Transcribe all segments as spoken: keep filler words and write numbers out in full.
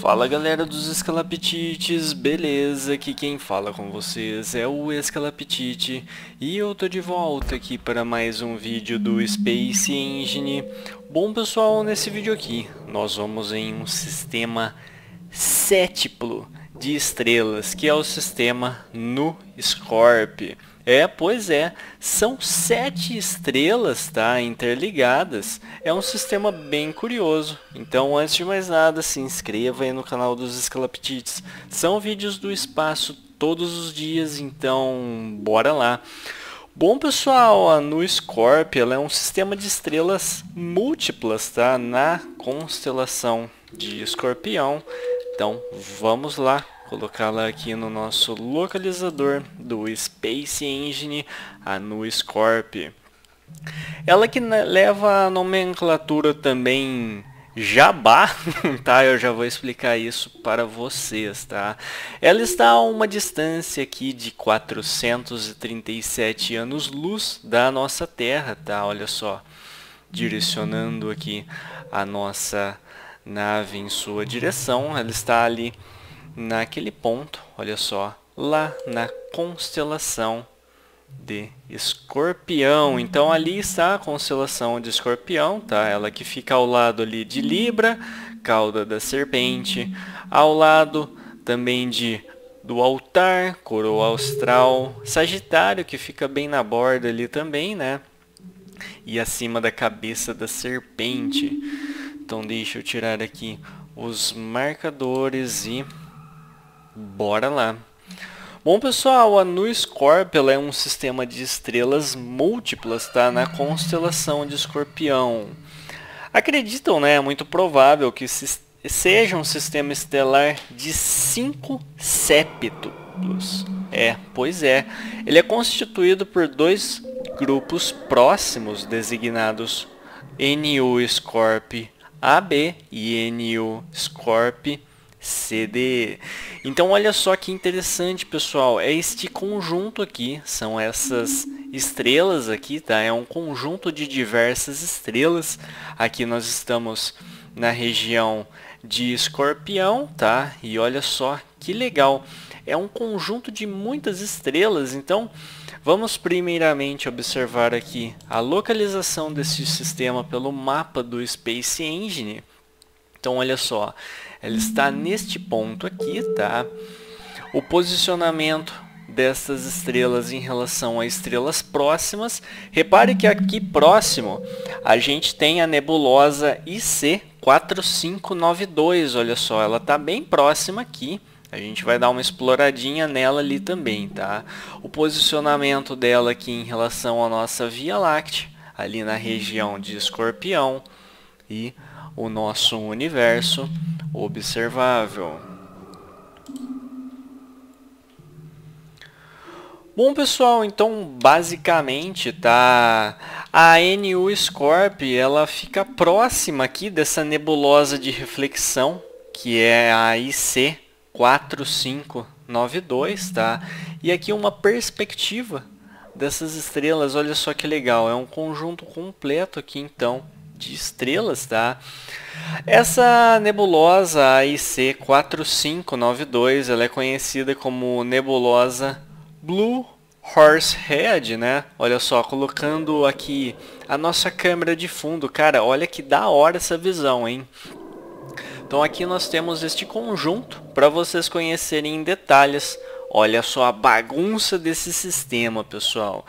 Fala galera dos Escalapitites, beleza? Aqui quem fala com vocês é o Escalapitite e eu tô de volta aqui para mais um vídeo do Space Engine. Bom pessoal, nesse vídeo aqui nós vamos em um sistema séptuplo de estrelas, que é o sistema Nu Scorpii. É, pois é, são sete estrelas, tá, interligadas. É um sistema bem curioso. Então, antes de mais nada, se inscreva aí no canal dos Escalapitites. São vídeos do espaço todos os dias, então bora lá. Bom pessoal, a Nu Scorpii é um sistema de estrelas múltiplas, tá, na constelação de Escorpião. Então, vamos lá colocá-la aqui no nosso localizador do Space Engine, a Nu Scorpii. Ela que leva a nomenclatura também Jabbah, tá? Eu já vou explicar isso para vocês, tá? Ela está a uma distância aqui de quatrocentos e trinta e sete anos-luz da nossa Terra, tá? Olha só, direcionando aqui a nossa nave em sua direção, ela está ali naquele ponto, olha só, lá na constelação de Escorpião. Então ali está a constelação de Escorpião, tá? Ela que fica ao lado ali de Libra, Cauda da Serpente, ao lado também de do Altar, Coroa Austral, Sagitário, que fica bem na borda ali também, né? E acima da cabeça da serpente. Então deixa eu tirar aqui os marcadores e bora lá. Bom pessoal, a Nu Scorpii é um sistema de estrelas múltiplas, tá? Na constelação de Escorpião. Acreditam, né? É muito provável que seja um sistema estelar de cinco séptuplos. É, pois é. Ele é constituído por dois grupos próximos designados Nu Scorpii A B e Nu Scorpii C D. Então olha só que interessante pessoal, é este conjunto aqui, são essas estrelas aqui, tá? É um conjunto de diversas estrelas. Aqui nós estamos na região de Escorpião, tá? E olha só que legal, é um conjunto de muitas estrelas. Então vamos primeiramente observar aqui a localização desse sistema pelo mapa do Space Engine. Então olha só, ela está neste ponto aqui, tá? O posicionamento dessas estrelas em relação a estrelas próximas. Repare que aqui próximo a gente tem a nebulosa I C quatro cinco nove dois, olha só, ela está bem próxima aqui. A gente vai dar uma exploradinha nela ali também, tá? O posicionamento dela aqui em relação à nossa Via Láctea, ali na região de Escorpião e o nosso universo observável. Bom pessoal, então basicamente, tá, a Nu Scorpii ela fica próxima aqui dessa nebulosa de reflexão que é a I C quatro cinco nove dois, tá? E aqui uma perspectiva dessas estrelas, olha só que legal, é um conjunto completo aqui então de estrelas, tá? Essa nebulosa a I C quatro cinco nove dois, ela é conhecida como nebulosa Blue Horsehead, né? Olha só, colocando aqui a nossa câmera de fundo, cara, olha que da hora essa visão, hein? Então aqui nós temos este conjunto para vocês conhecerem em detalhes. Olha só a bagunça desse sistema, pessoal.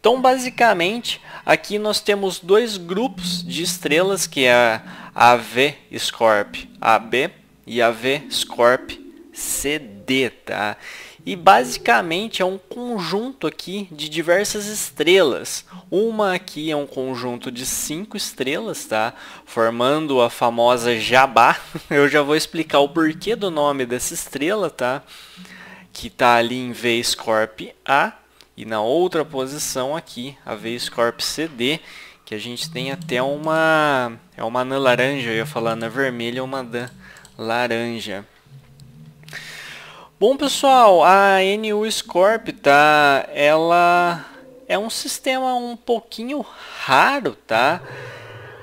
Então, basicamente, aqui nós temos dois grupos de estrelas, que é a V Scorpii A B e a V Scorpii C D, tá? E basicamente é um conjunto aqui de diversas estrelas. Uma aqui é um conjunto de cinco estrelas, tá? Formando a famosa Jabbah. Eu já vou explicar o porquê do nome dessa estrela, tá? Que tá ali em V Scorpii A. E na outra posição aqui, a V Scorpii C D, que a gente tem até uma... é uma anã laranja, eu ia falar anã vermelha, é uma anã laranja. Bom pessoal, a Nu Scorpii, tá? Ela é um sistema um pouquinho raro, tá?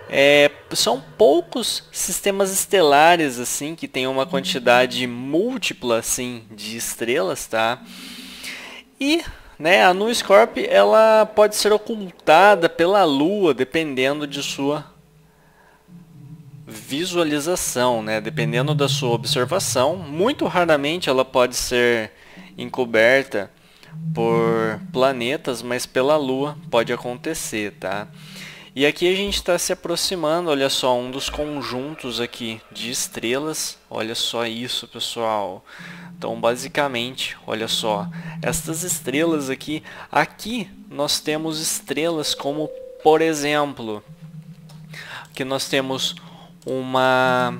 É são poucos sistemas estelares assim que tem uma quantidade múltipla assim de estrelas, tá? E né, a Nu Scorpii, ela pode ser ocultada pela Lua dependendo de sua visualização, né? Dependendo da sua observação. Muito raramente ela pode ser encoberta por planetas, mas pela Lua pode acontecer, tá? E aqui a gente está se aproximando, olha só, um dos conjuntos aqui de estrelas. Olha só isso, pessoal. Então, basicamente, olha só, estas estrelas aqui, aqui nós temos estrelas como, por exemplo, aqui nós temos uma,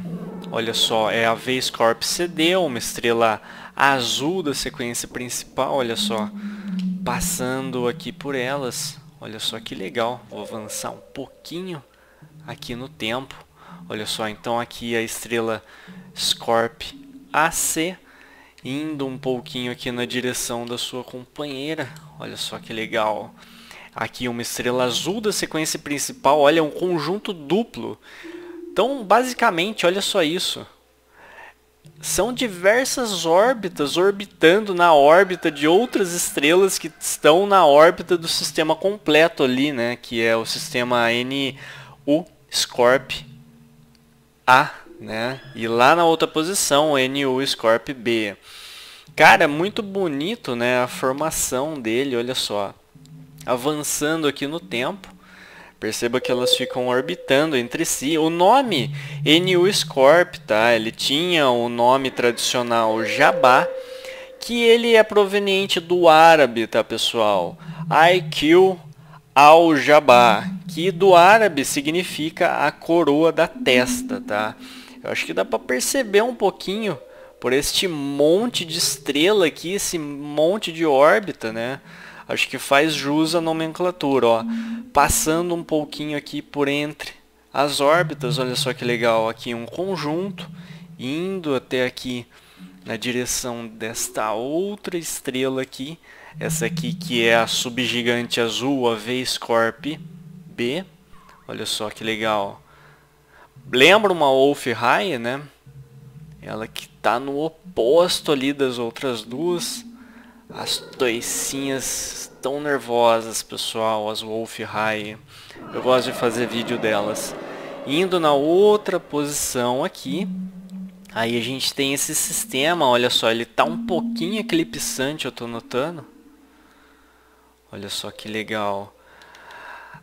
olha só, é a V Scorpii C D, uma estrela azul da sequência principal, olha só, passando aqui por elas. Olha só que legal, vou avançar um pouquinho aqui no tempo. Olha só, então aqui a estrela Scorpii A C, indo um pouquinho aqui na direção da sua companheira. Olha só que legal. Aqui uma estrela azul da sequência principal, olha, um conjunto duplo. Então, basicamente, olha só isso. São diversas órbitas orbitando na órbita de outras estrelas que estão na órbita do sistema completo ali, né? Que é o sistema Nu Scorpii A, né? E lá na outra posição, Nu Scorpii B. Cara, muito bonito, né? A formação dele, olha só. Avançando aqui no tempo. Perceba que elas ficam orbitando entre si. O nome Nu Scorpii, tá? Ele tinha o nome tradicional Jabbah, que ele é proveniente do árabe, tá, pessoal? I Q al Jabbah, que do árabe significa a coroa da testa, tá? Eu acho que dá para perceber um pouquinho por este monte de estrela aqui, esse monte de órbita, né? Acho que faz jus à nomenclatura, ó. Passando um pouquinho aqui por entre as órbitas, olha só que legal. Aqui um conjunto, indo até aqui na direção desta outra estrela aqui. Essa aqui que é a subgigante azul, a V Scorpii B. Olha só que legal. Lembra uma Wolf-Rayet, né? Ela que está no oposto ali das outras duas. As toicinhas estão nervosas, pessoal, as Wolf-Rayet. Eu gosto de fazer vídeo delas. Indo na outra posição aqui. Aí a gente tem esse sistema, olha só, ele tá um pouquinho eclipsante, eu tô notando. Olha só que legal.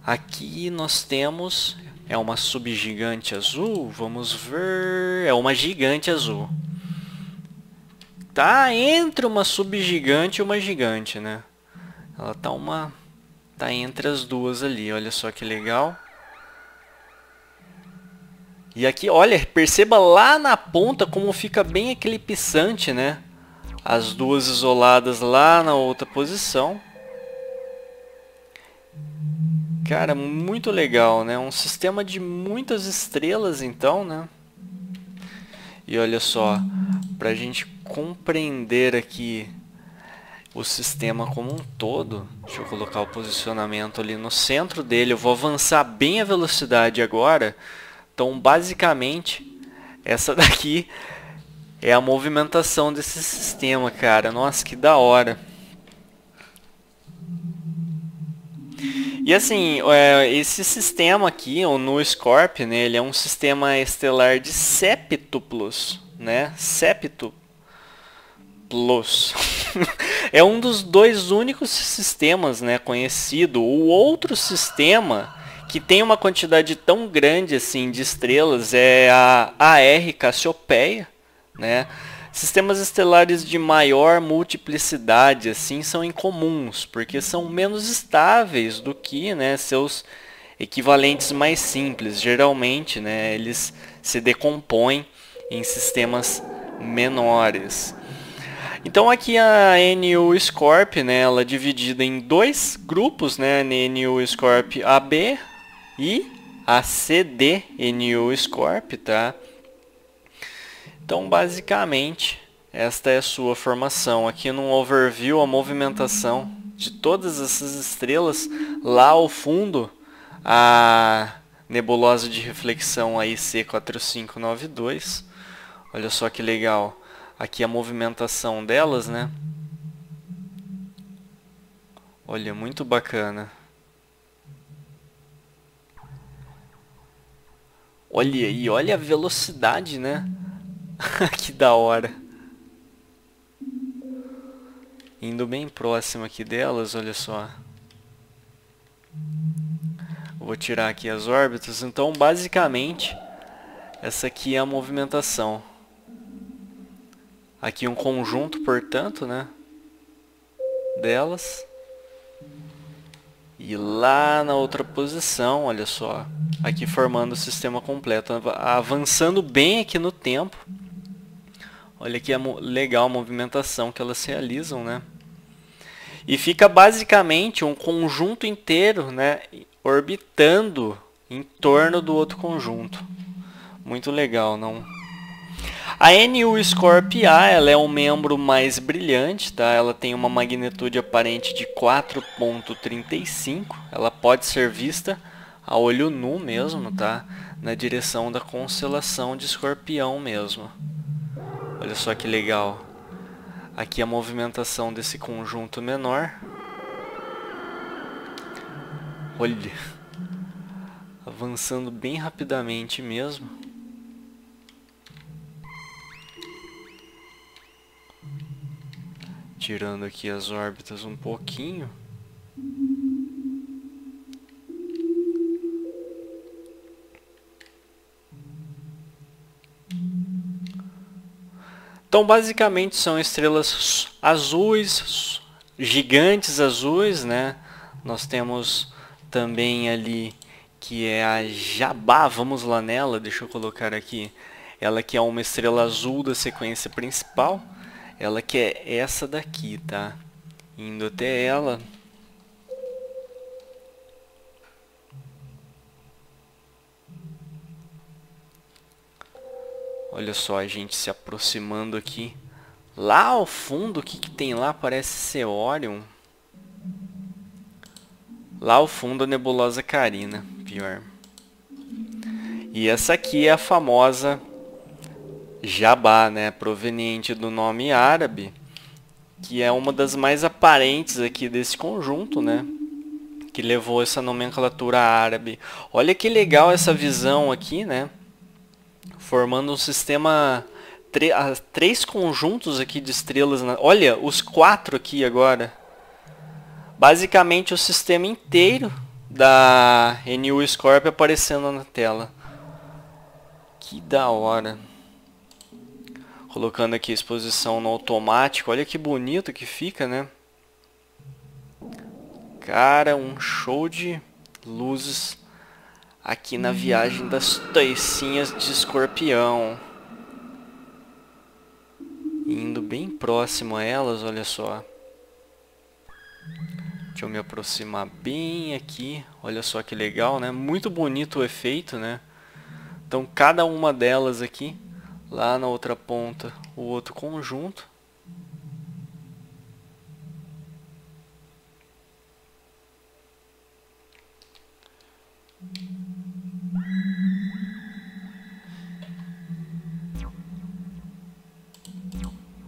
Aqui nós temos, é uma subgigante azul, vamos ver, é uma gigante azul. Tá entre uma subgigante e uma gigante, né? Ela tá uma tá entre as duas ali, olha só que legal. E aqui, olha, perceba lá na ponta como fica bem eclipsante, né? As duas isoladas lá na outra posição. Cara, muito legal, né? Um sistema de muitas estrelas, então, né? E olha só, pra gente compreender aqui o sistema como um todo, deixa eu colocar o posicionamento ali no centro dele, eu vou avançar bem a velocidade agora. Então, basicamente, essa daqui é a movimentação desse sistema, cara. Nossa, que da hora. E assim, esse sistema aqui, o Nu Scorpii, né, ele é um sistema estelar de septuplos, né? Septuplos. Plus. É um dos dois únicos sistemas, né, conhecido. O outro sistema que tem uma quantidade tão grande assim de estrelas é a A R Cassiopeia, né? Sistemas estelares de maior multiplicidade assim são incomuns, porque são menos estáveis do que, né, seus equivalentes mais simples. Geralmente, né, eles se decompõem em sistemas menores. Então aqui a Nu Scorpii, né, ela é dividida em dois grupos, né, Nu Scorpii A B e a C D Nu Scorpii, tá? Então basicamente esta é a sua formação. Aqui num overview a movimentação de todas essas estrelas, lá ao fundo a nebulosa de reflexão I C quatro cinco nove dois. Olha só que legal aqui a movimentação delas, né? Olha, muito bacana. Olha aí, olha a velocidade, né? Que da hora. Indo bem próximo aqui delas, olha só. Vou tirar aqui as órbitas. Então, basicamente, essa aqui é a movimentação. Aqui um conjunto, portanto, né? Delas. E lá na outra posição, olha só. Aqui formando o sistema completo. Avançando bem aqui no tempo. Olha que legal a movimentação que elas realizam, né? E fica basicamente um conjunto inteiro, né? Orbitando em torno do outro conjunto. Muito legal, não? A Nu Scorpii, ela é um membro mais brilhante, tá? Ela tem uma magnitude aparente de quatro ponto trinta e cinco. Ela pode ser vista a olho nu mesmo, tá? Na direção da constelação de Escorpião mesmo. Olha só que legal. Aqui a movimentação desse conjunto menor. Olha. Avançando bem rapidamente mesmo. Tirando aqui as órbitas um pouquinho. Então, basicamente, são estrelas azuis, gigantes azuis, né? Nós temos também ali que é a Jabbah. Vamos lá nela, deixa eu colocar aqui. Ela que é uma estrela azul da sequência principal. Ela que é essa daqui, tá? Indo até ela. Olha só a gente se aproximando aqui. Lá ao fundo, o que, que tem lá? Parece ser Órion. Lá ao fundo a nebulosa Carina, pior. E essa aqui é a famosa Jabbah, né? Proveniente do nome árabe, que é uma das mais aparentes aqui desse conjunto, né? Que levou essa nomenclatura árabe. Olha que legal essa visão aqui, né? Formando um sistema, três conjuntos aqui de estrelas. Na, olha, os quatro aqui agora. Basicamente o sistema inteiro da Nu Scorpii aparecendo na tela. Que da hora. Colocando aqui a exposição no automático. Olha que bonito que fica, né? Cara, um show de luzes aqui na viagem das toicinhas de Escorpião. Indo bem próximo a elas, olha só. Deixa eu me aproximar bem aqui. Olha só que legal, né? Muito bonito o efeito, né? Então, cada uma delas aqui. Lá na outra ponta, o outro conjunto.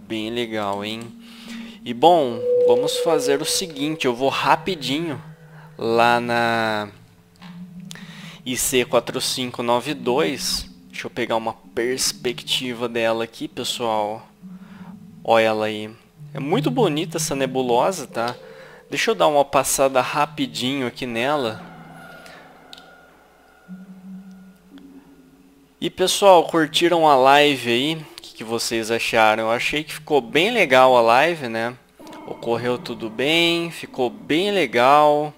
Bem legal, hein? E bom, vamos fazer o seguinte, eu vou rapidinho lá na I C quatro cinco nove dois. Deixa eu pegar uma perspectiva dela aqui, pessoal. Olha ela aí. É muito bonita essa nebulosa, tá? Deixa eu dar uma passada rapidinho aqui nela. E, pessoal, curtiram a live aí? O que, que vocês acharam? Eu achei que ficou bem legal a live, né? Ocorreu tudo bem, ficou bem legal.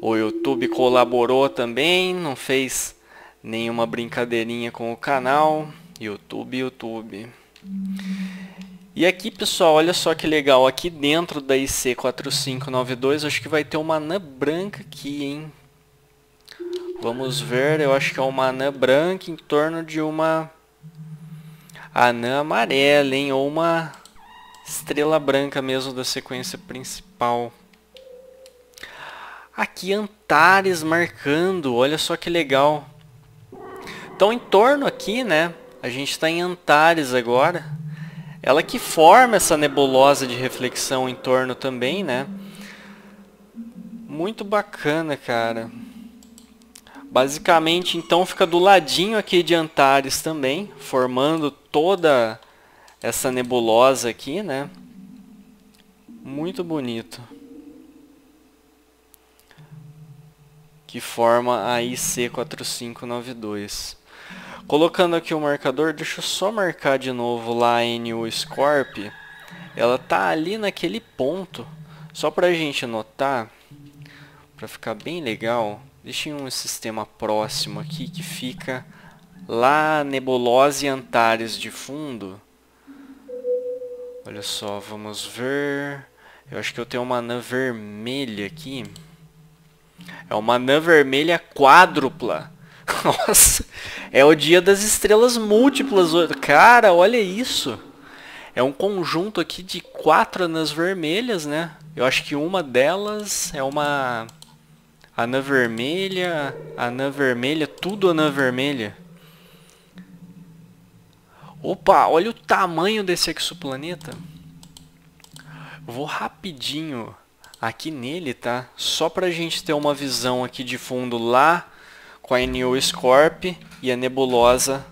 O YouTube colaborou também, não fez nenhuma brincadeirinha com o canal. YouTube, YouTube. E aqui, pessoal, olha só que legal. Aqui dentro da I C quatro cinco nove dois, acho que vai ter uma anã branca aqui, hein? Vamos ver. Eu acho que é uma anã branca em torno de uma anã amarela, hein? Ou uma estrela branca mesmo da sequência principal. Aqui Antares marcando, olha só que legal. Então em torno aqui, né, a gente está em Antares agora. Ela que forma essa nebulosa de reflexão em torno também, né. Muito bacana, cara. Basicamente, então, fica do ladinho aqui de Antares também, formando toda essa nebulosa aqui, né? Muito bonito. Que forma a I C quatro cinco nove dois. Colocando aqui o marcador, deixa eu só marcar de novo lá a Nu Scorpii. Ela tá ali naquele ponto, só pra gente notar, pra ficar bem legal. Deixa um sistema próximo aqui que fica lá nebulosa e Antares de fundo. Olha só, vamos ver. Eu acho que eu tenho uma anã vermelha aqui. É uma anã vermelha quádrupla. Nossa, é o dia das estrelas múltiplas. Cara, olha isso. É um conjunto aqui de quatro anãs vermelhas, né? Eu acho que uma delas é uma... Anã vermelha, anã vermelha, tudo anã vermelha. Opa, olha o tamanho desse exoplaneta. Vou rapidinho aqui nele, tá? Só pra gente ter uma visão aqui de fundo lá com a Nu Scorpii e a nebulosa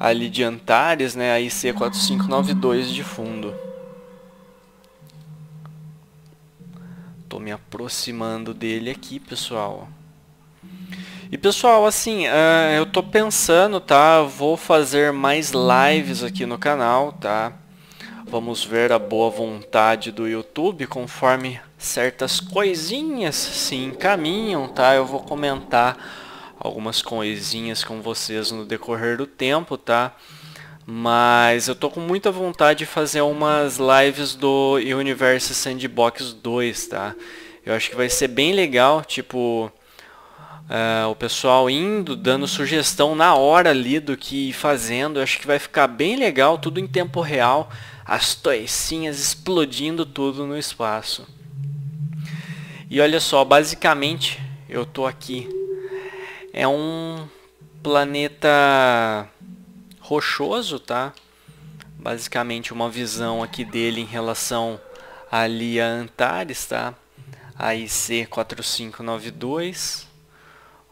ali de Antares, né? A I C quatro cinco nove dois de fundo. Tô me aproximando dele aqui, pessoal. E pessoal, assim, uh, eu tô pensando, tá? Vou fazer mais lives aqui no canal, tá? Vamos ver a boa vontade do YouTube, conforme certas coisinhas se encaminham, tá? Eu vou comentar algumas coisinhas com vocês no decorrer do tempo, tá? Mas eu tô com muita vontade de fazer umas lives do Universe Sandbox dois, tá? Eu acho que vai ser bem legal, tipo... Uh, o pessoal indo, dando sugestão na hora ali do que ir fazendo. Eu acho que vai ficar bem legal, tudo em tempo real. As toicinhas explodindo tudo no espaço. E olha só, basicamente eu tô aqui. É um planeta... rochoso, tá? Basicamente uma visão aqui dele em relação ali a Antares, tá? A I C quatro cinco nove dois.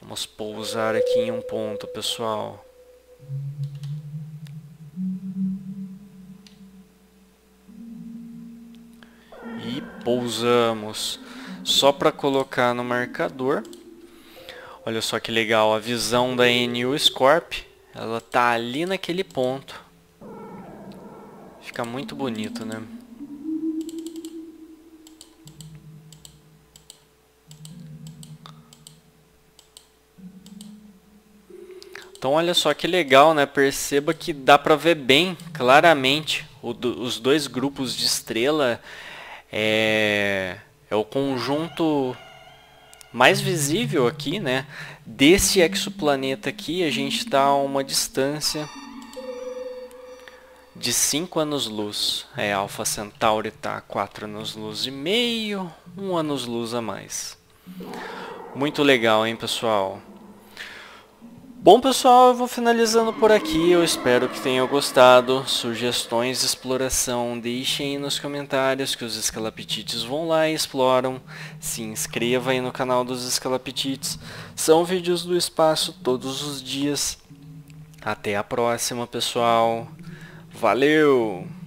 Vamos pousar aqui em um ponto, pessoal. E pousamos. Só para colocar no marcador. Olha só que legal, a visão da Nu Scorpii. Ela tá ali naquele ponto. Fica muito bonito, né? Então olha só que legal, né? Perceba que dá pra ver bem claramente o do, os dois grupos de estrela. É, é o conjunto... mais visível aqui, né? Desse exoplaneta aqui, a gente está a uma distância de cinco anos-luz. É, Alfa Centauri está a quatro anos-luz e meio, um anos-luz a mais. Muito legal, hein, pessoal? Bom, pessoal, eu vou finalizando por aqui. Eu espero que tenham gostado. Sugestões de exploração, deixem aí nos comentários, que os Escalapitites vão lá e exploram. Se inscreva aí no canal dos Escalapitites. São vídeos do espaço todos os dias. Até a próxima, pessoal. Valeu!